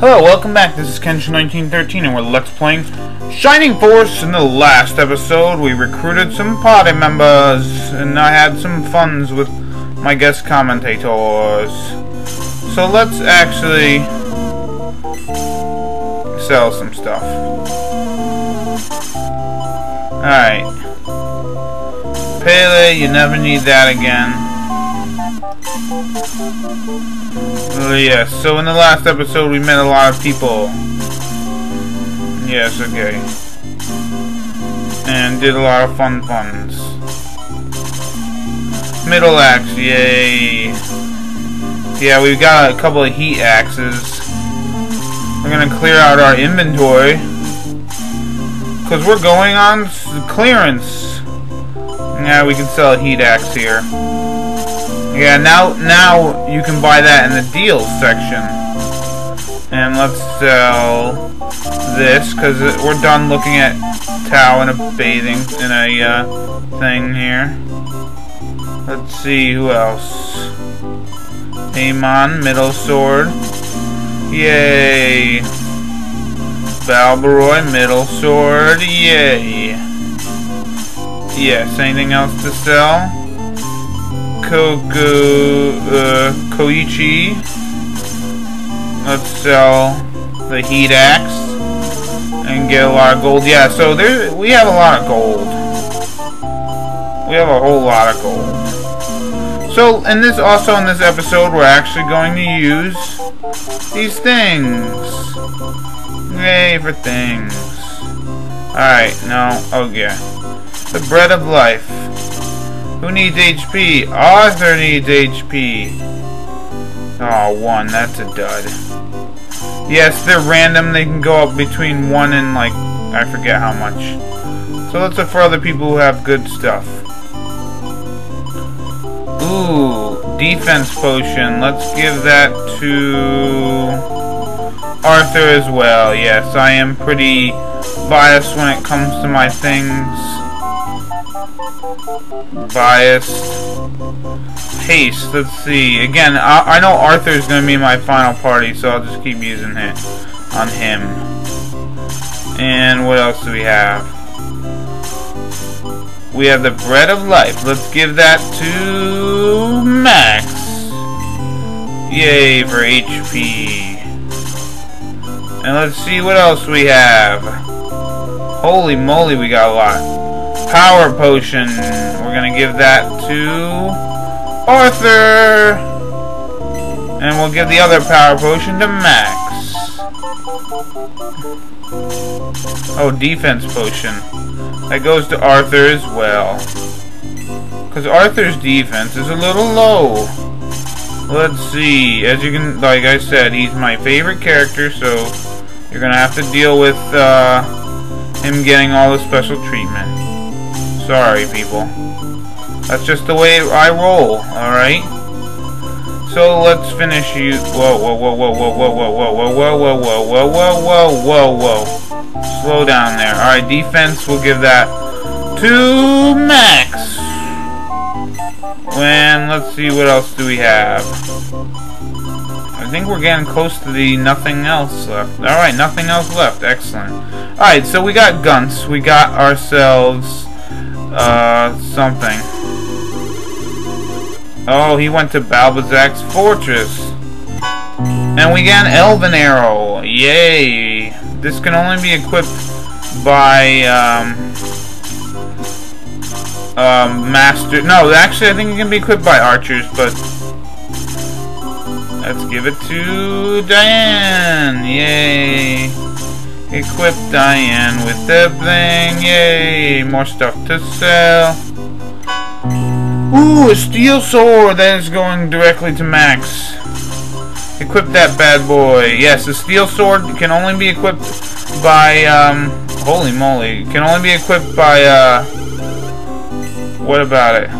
Hello, welcome back. This is Kenshin1913 and we're Let's Playing Shining Force. In the last episode, we recruited some party members and I had some funs with my guest commentators. So let's actually sell some stuff. Alright. Pelle, you never need that again. Yes, so in the last episode we met a lot of people. Yes, okay. And did a lot of fun puns. Middle axe, yay. Yeah, we've got a couple of heat axes. We're gonna clear out our inventory, because we're going on clearance. Yeah, we can sell a heat axe here. Yeah, now you can buy that in the deals section. And let's sell this, because we're done looking at Tao in a thing here. Let's see who else. Amon, middle sword. Yay. Balbaroy, middle sword. Yay. Yes, anything else to sell? Kokichi. Let's sell the heat axe and get a lot of gold. Yeah, so there we have a lot of gold. We have a whole lot of gold. So, and this also in this episode, we're actually going to use these things. Yay for things! All right, no, oh yeah, the bread of life. Who needs HP? Arthur needs HP. Oh, one. That's a dud. Yes, they're random. They can go up between one and, like, I forget how much. So let's look for other people who have good stuff. Ooh, defense potion. Let's give that to Arthur as well. Yes, I am pretty biased when it comes to my things. Biased. Haste, let's see. Again, I know Arthur's going to be my final party, so I'll just keep using it on him. And what else do we have? We have the Bread of Life. Let's give that to Max. Yay for HP. And let's see what else we have. Holy moly, we got a lot. Power potion. We're gonna give that to Arthur, and we'll give the other power potion to Max. Oh, defense potion. That goes to Arthur as well, because Arthur's defense is a little low. Let's see. As you can, like I said, he's my favorite character, so you're gonna have to deal with him getting all the special treatment. Sorry, people. That's just the way I roll, alright? So let's finish you. Whoa, whoa, whoa, whoa, whoa, whoa, whoa, whoa, whoa, whoa, whoa, whoa, whoa, whoa, whoa, whoa. Slow down there. Alright, defense, we'll give that to Max. And let's see, what else do we have? I think we're getting close to the nothing else left. Alright, nothing else left. Excellent. Alright, so we got Guntz. We got ourselves something. Oh, he went to Balbazack's fortress. And we got an elven arrow. Yay! This can only be equipped by, master. No, actually, I think it can be equipped by archers, but let's give it to Diane. Yay! Equip Diane with everything. Yay! More stuff to sell. Ooh, a steel sword! That is going directly to Max. Equip that bad boy. Yes, a steel sword can only be equipped by, holy moly. Can only be equipped by, what about it?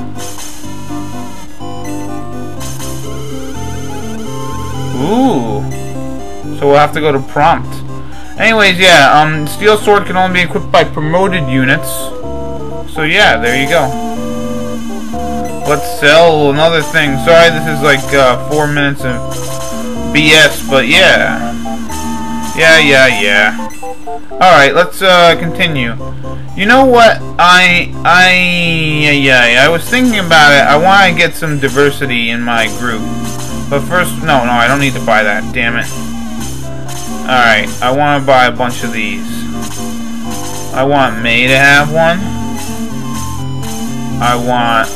Ooh. So we'll have to go to prompt. Anyways, yeah, steel sword can only be equipped by promoted units. So yeah, there you go. Let's sell another thing. Sorry, this is like 4 minutes of BS, but yeah. Yeah. Alright, let's continue. You know what? I was thinking about it. I want to get some diversity in my group. But first, no, I don't need to buy that. Damn it. Alright, I want to buy a bunch of these. I want May to have one. I want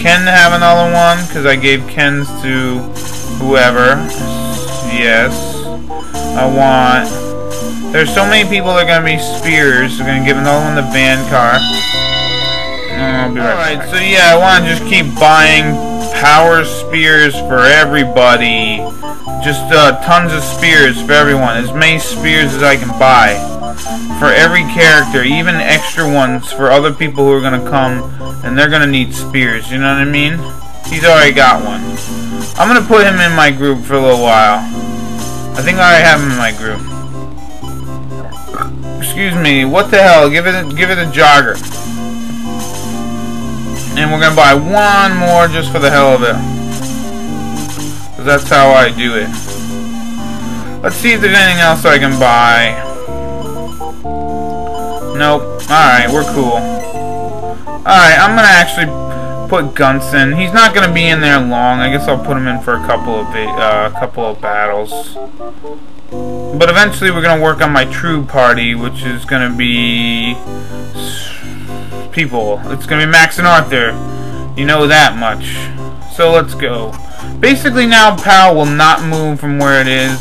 Ken to have another one, because I gave Ken's to whoever. Yes. I want... There's so many people that are going to be spears. We're going to give another one to Vankar. I'll be right back. Alright, so yeah, I want to just keep buying power spears for everybody. Just tons of spears for everyone. As many spears as I can buy. For every character. Even extra ones for other people who are going to come. And they're going to need spears. You know what I mean? He's already got one. I'm going to put him in my group for a little while. I think I already have him in my group. Excuse me, what the hell? Give it a Jogger. And we're gonna buy one more just for the hell of it. Cause that's how I do it. Let's see if there's anything else I can buy. Nope. Alright, we're cool. Alright, I'm gonna actually put Guntz in. He's not gonna be in there long. I guess I'll put him in for a couple of battles. But eventually, we're gonna work on my true party, which is gonna be people. It's gonna be Max and Arthur. You know that much. So let's go. Basically, now Pal will not move from where it is.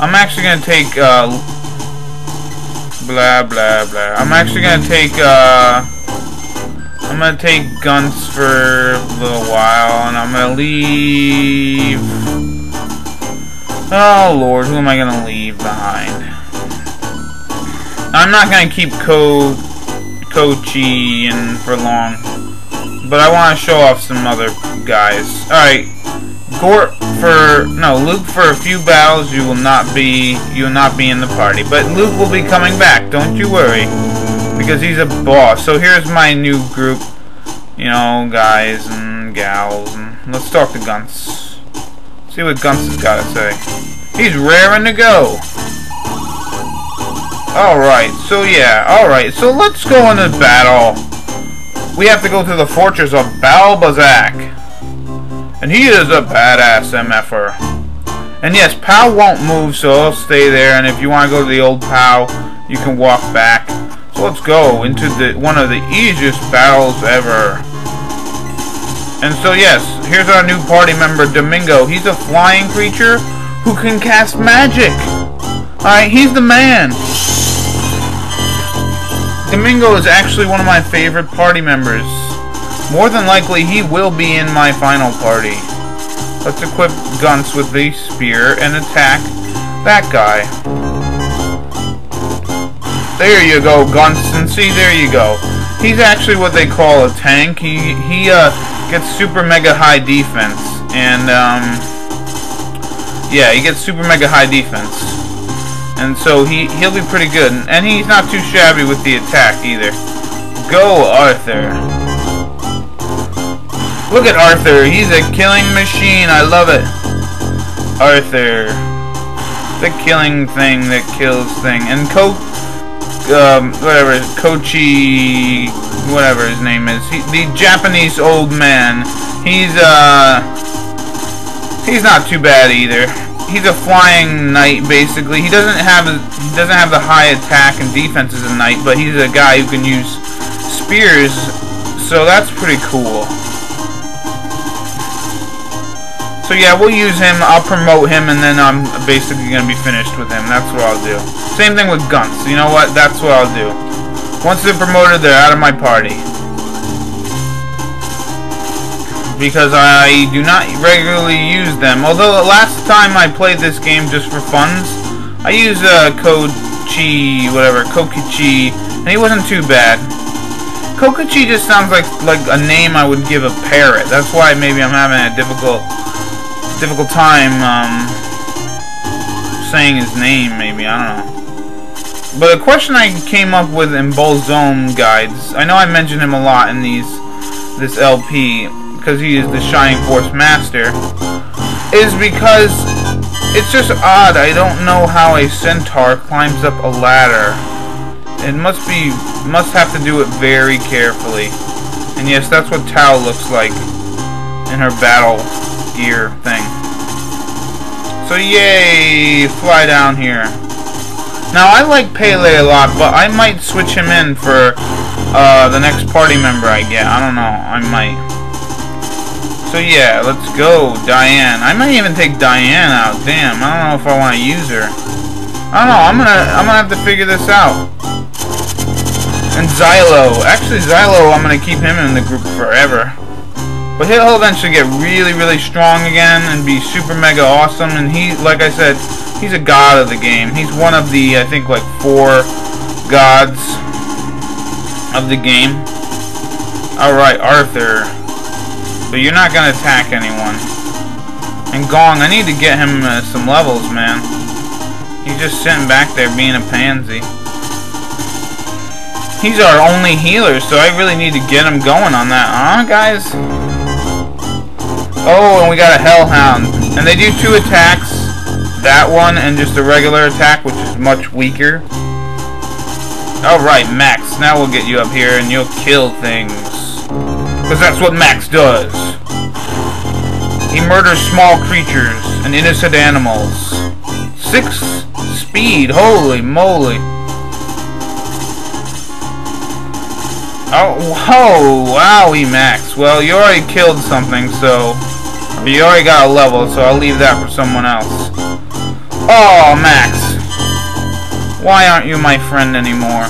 I'm actually gonna take I'm gonna take Guntz for a little while, and I'm gonna leave... Oh lord, who am I gonna leave behind? I'm not gonna keep Kokichi in for long, but I wanna show off some other guys. Alright, Gort for... No, Luke for a few battles, you will not be in the party, but Luke will be coming back, don't you worry. Because he's a boss. So here's my new group. You know, guys and gals. And let's talk to Guntz. See what Guntz has got to say. He's raring to go. Alright, so yeah. Alright, so let's go into battle. We have to go to the fortress of Balbazack. And he is a badass MF'er. And yes, POW won't move, so I'll stay there. And if you want to go to the old POW, you can walk back. So let's go into one of the easiest battles ever. And so yes, here's our new party member, Domingo. He's a flying creature who can cast magic. Alright, he's the man. Domingo is actually one of my favorite party members. More than likely, he will be in my final party. Let's equip Guntz with the spear and attack that guy. There you go, Guntz, and see, there you go. He's actually what they call a tank. He gets super mega high defense, and yeah, he gets super mega high defense, and so he'll be pretty good, and he's not too shabby with the attack either. Go, Arthur! Look at Arthur. He's a killing machine. I love it, Arthur. The killing thing that kills thing, and Coke. Whatever, Kokichi, whatever his name is, the Japanese old man. He's not too bad either. He's a flying knight basically. He doesn't have the high attack and defense as a knight, but he's a guy who can use spears, so that's pretty cool. So yeah, we'll use him, I'll promote him, and then I'm basically going to be finished with him. That's what I'll do. Same thing with Guntz. You know what? That's what I'll do. Once they're promoted, they're out of my party. Because I do not regularly use them. Although, the last time I played this game just for funs, I used Kokichi, and he wasn't too bad. Kokichi just sounds like a name I would give a parrot. That's why maybe I'm having a difficult time saying his name, maybe, I don't know. But a question I came up with in Balbazak guides, I know I mentioned him a lot in this LP because he is the Shining Force master, is because It's just odd. I don't know how a centaur climbs up a ladder. It must have to do it very carefully. And yes, that's what Tao looks like in her battle gear thing. So yay, fly down here. Now I like Pelle a lot, but I might switch him in for the next party member I get. I don't know, I might. So yeah, let's go, Diane. I might even take Diane out. Damn, I don't know if I want to use her. I don't know. I'm gonna have to figure this out. And Zylo. Actually, Zylo, I'm gonna keep him in the group forever. But he'll eventually get really, really strong again and be super mega awesome. And he, like I said, he's a god of the game. He's one of the, I think, like 4 gods of the game. Alright, Arthur. But you're not going to attack anyone. And Gong, I need to get him some levels, man. He's just sitting back there being a pansy. He's our only healer, so I really need to get him going on that, huh, guys? Oh, and we got a hellhound, and they do 2 attacks, that one and just a regular attack, which is much weaker. Alright, Max, now we'll get you up here and you'll kill things, because that's what Max does. He murders small creatures and innocent animals. 6 speed, holy moly. Oh, wowie, Max. Well, you already killed something, so... You already got a level, so I'll leave that for someone else. Oh, Max. Why aren't you my friend anymore?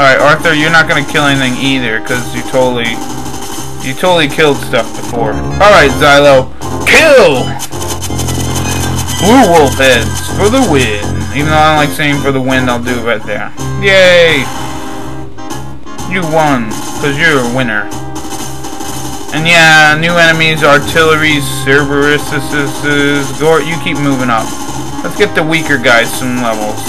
Alright, Arthur, you're not gonna kill anything either, because you totally killed stuff before. Alright, Zylo. Kill! Blue wolf heads for the win. Even though I don't like saying for the win, I'll do it right there. Yay! You won, because you're a winner. And yeah, new enemies, artilleries, Cerberus, Gort, you keep moving up. Let's get the weaker guys some levels.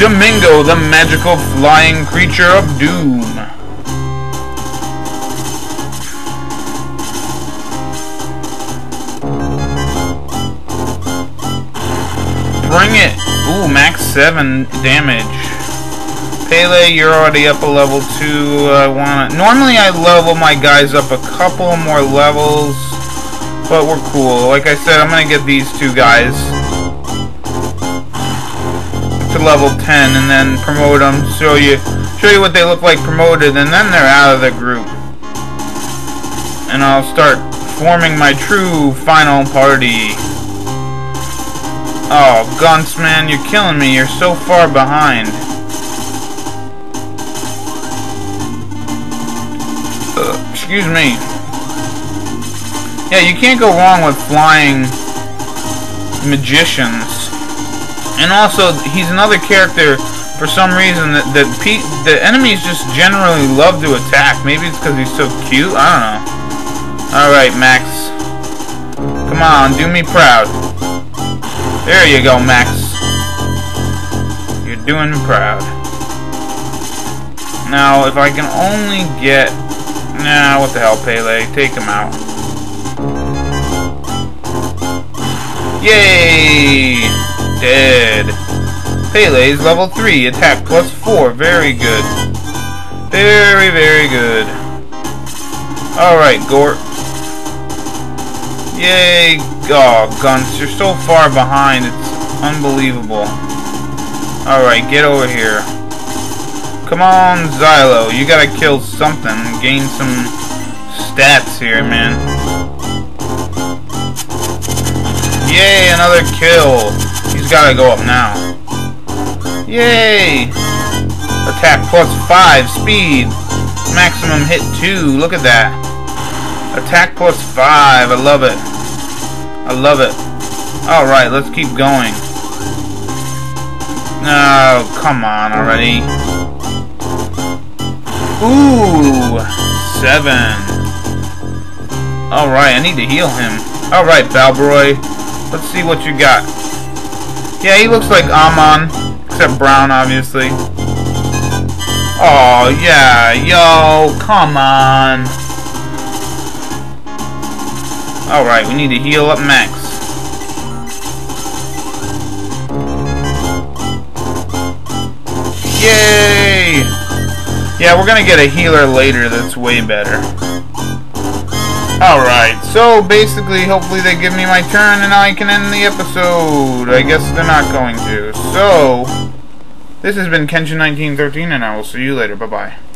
Domingo, the magical flying creature of doom. Bring it. Ooh, max 7 damage. Pelle, you're already up a level 2. Normally I level my guys up a couple more levels, but we're cool. Like I said, I'm gonna get these 2 guys to level 10 and then promote them. Show you what they look like promoted, and then they're out of the group. And I'll start forming my true final party. Oh, Guntz, man, you're killing me. You're so far behind. Excuse me. Yeah, you can't go wrong with flying magicians. And also, he's another character, for some reason, that the enemies just generally love to attack. Maybe it's because he's so cute. I don't know. Alright, Max. Come on, do me proud. There you go, Max. You're doing proud. Now, if I can only get... Nah, what the hell, Pelle. Take him out. Yay! Dead. Pele's level 3. Attack plus 4. Very good. Very, very good. Alright, Gort. Yay, oh, Guntz, you're so far behind, it's unbelievable. Alright, get over here. Come on, Zylo, you gotta kill something, gain some stats here, man. Yay, another kill. He's gotta go up now. Yay! Attack plus 5, speed, maximum hit 2, look at that. Attack plus 5, I love it. I love it. Alright, let's keep going. No, oh, come on already. Ooh, 7. Alright, I need to heal him. Alright, Balbaroy. Let's see what you got. Yeah, he looks like Amon, except brown, obviously. Oh yeah, yo, come on. Alright, we need to heal up Max. Yay! Yeah, we're gonna get a healer later that's way better. Alright, so basically, hopefully they give me my turn and I can end the episode. I guess they're not going to. So, this has been Kenshin1913 and I will see you later. Bye-bye.